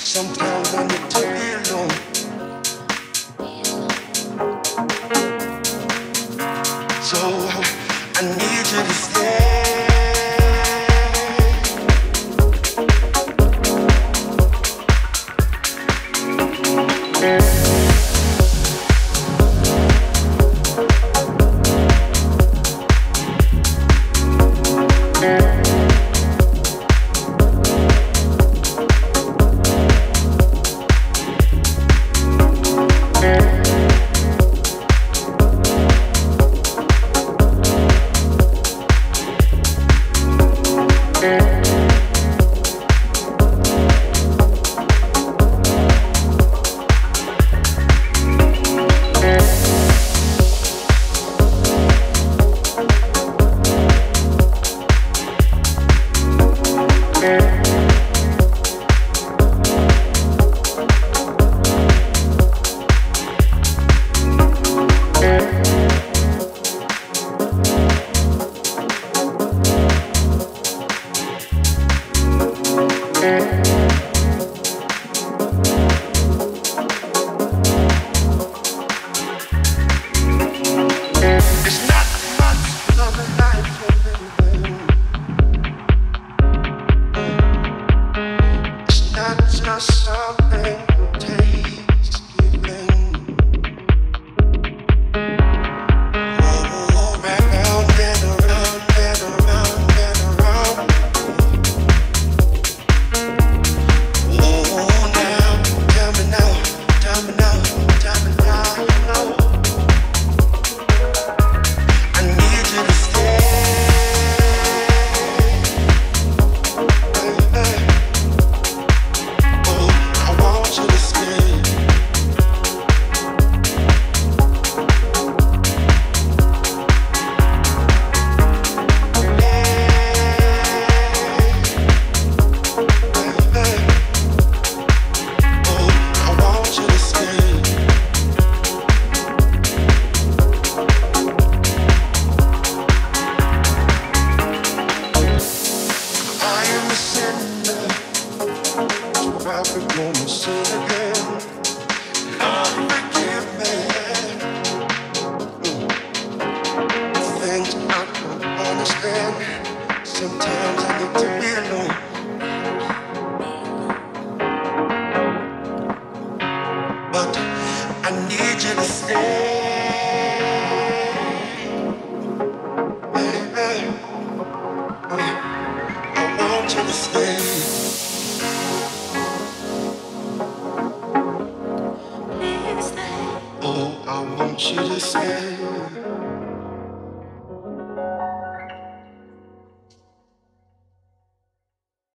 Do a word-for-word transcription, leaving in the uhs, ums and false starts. Sometimes I need to be alone.